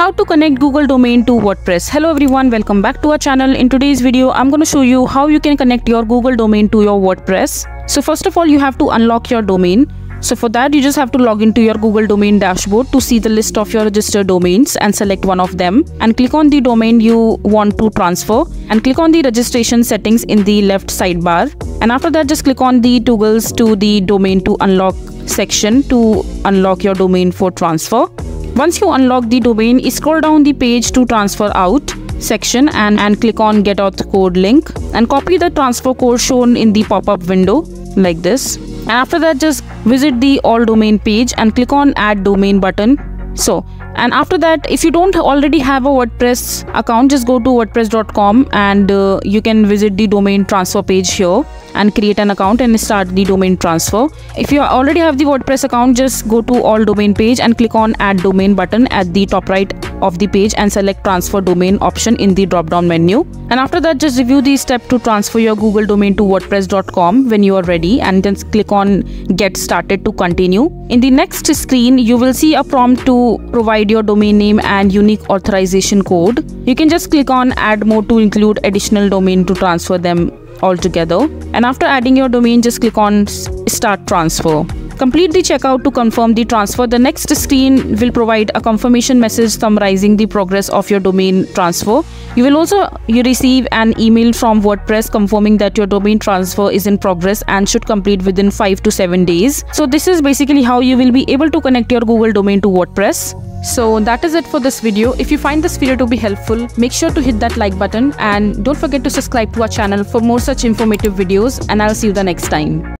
How to connect Google domain to WordPress. Hello everyone, welcome back to our channel. In today's video, I'm going to show you how you can connect your Google domain to your WordPress. So first of all, you have to unlock your domain. So for that, you just have to log into your Google domain dashboard to see the list of your registered domains and select one of them and click on the domain you want to transfer and click on the registration settings in the left sidebar. And after that, just click on the toggles to the domain to unlock section to unlock your domain for transfer. Once you unlock the domain, scroll down the page to transfer out section and click on get auth code link and copy the transfer code shown in the pop-up window like this. And after that, just visit the all domain page and click on add domain button. And after that, if you don't already have a WordPress account, just go to wordpress.com and you can visit the domain transfer page here and create an account and start the domain transfer. If you already have the WordPress account, just go to all domain page and click on add domain button at the top right of the page and select transfer domain option in the drop down menu. And after that, just review the step to transfer your Google domain to wordpress.com when you are ready, and then click on get started to continue. In the next screen, you will see a prompt to provide your domain name and unique authorization code. You can just click on add more to include additional domain to transfer them all together. And after adding your domain, just click on start transfer. Complete the checkout to confirm the transfer. The next screen will provide a confirmation message summarizing the progress of your domain transfer. You will also receive an email from WordPress confirming that your domain transfer is in progress and should complete within 5 to 7 days. So this is basically how you will be able to connect your Google domain to WordPress. So that is it for this video. If you find this video to be helpful, make sure to hit that like button and don't forget to subscribe to our channel for more such informative videos, and I'll see you the next time.